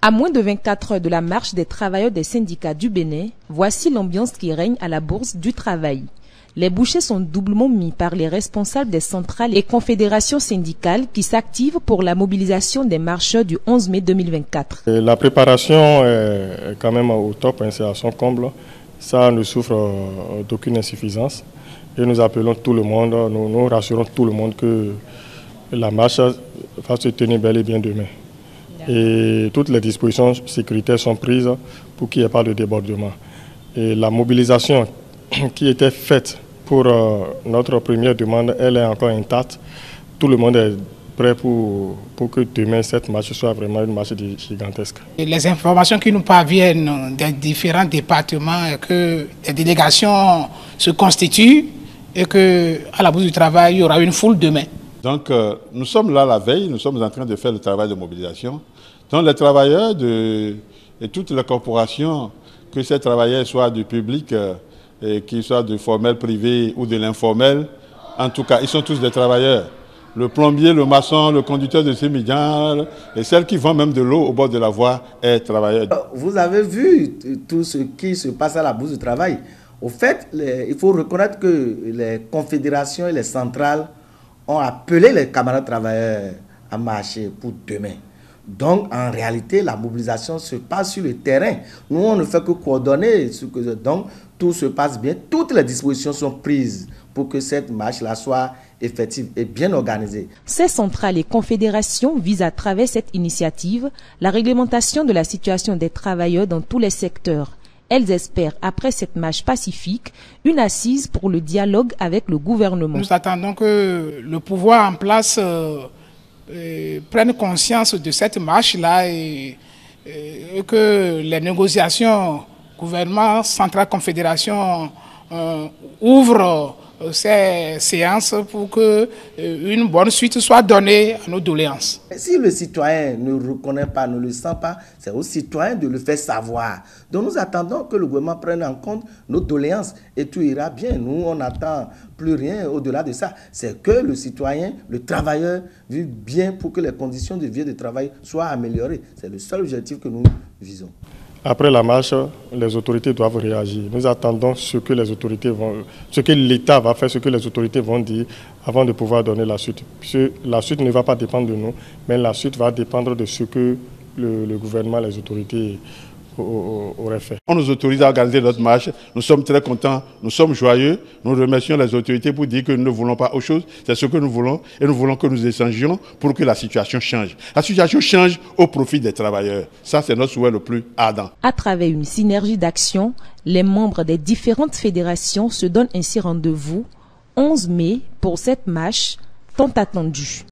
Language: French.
À moins de 24 heures de la marche des travailleurs des syndicats du Bénin, voici l'ambiance qui règne à la Bourse du Travail. Les bouchées sont doublement mis par les responsables des centrales et confédérations syndicales qui s'activent pour la mobilisation des marcheurs du 11 mai 2024. La préparation est quand même au top, c'est à son comble. Ça ne souffre d'aucune insuffisance. Et nous appelons tout le monde, nous rassurons tout le monde que la marche va se tenir bel et bien demain. Et toutes les dispositions sécuritaires sont prises pour qu'il n'y ait pas de débordement. Et la mobilisation qui était faite pour notre première demande, elle est encore intacte. Tout le monde est prêt pour que demain cette marche soit vraiment une marche gigantesque. Et les informations qui nous parviennent des différents départements, que les délégations se constituent et qu'à la Bourse du Travail, il y aura une foule demain. Donc nous sommes là la veille, nous sommes en train de faire le travail de mobilisation. Donc les travailleurs et toutes les corporations, que ces travailleurs soient du public, qu'ils soient du formel privé ou de l'informel, en tout cas, ils sont tous des travailleurs. Le plombier, le maçon, le conducteur de cimetière, et celle qui vend même de l'eau au bord de la voie est travailleur. Vous avez vu tout ce qui se passe à la Bourse du Travail. Au fait, il faut reconnaître que les confédérations et les centrales ont appelé les camarades travailleurs à marcher pour demain. Donc, en réalité, la mobilisation se passe sur le terrain. Nous, on ne fait que coordonner. Donc, tout se passe bien. Toutes les dispositions sont prises pour que cette marche-là soit effective et bien organisée. Ces centrales et confédérations visent à travers cette initiative la réglementation de la situation des travailleurs dans tous les secteurs. Elles espèrent, après cette marche pacifique, une assise pour le dialogue avec le gouvernement. Nous attendons que le pouvoir en place prennent conscience de cette marche-là et que les négociations gouvernement, centrale, confédération ouvrent ces séances pour que une bonne suite soit donnée à nos doléances. Si le citoyen ne reconnaît pas, ne le sent pas, c'est aux citoyens de le faire savoir. Donc nous attendons que le gouvernement prenne en compte nos doléances et tout ira bien. Nous, on n'attend plus rien au-delà de ça. C'est que le citoyen, le travailleur, vive bien pour que les conditions de vie et de travail soient améliorées. C'est le seul objectif que nous visons. Après la marche, les autorités doivent réagir. Nous attendons ce que l'État va faire, ce que les autorités vont dire avant de pouvoir donner la suite. Puisque la suite ne va pas dépendre de nous, mais la suite va dépendre de ce que le gouvernement, les autorités auraient fait. On nous autorise à organiser notre marche. Nous sommes très contents, nous sommes joyeux. Nous remercions les autorités pour dire que nous ne voulons pas autre chose. C'est ce que nous voulons et nous voulons que nous échangions pour que la situation change. La situation change au profit des travailleurs. Ça, c'est notre souhait le plus ardent. À travers une synergie d'action, les membres des différentes fédérations se donnent ainsi rendez-vous 11 mai pour cette marche tant attendue.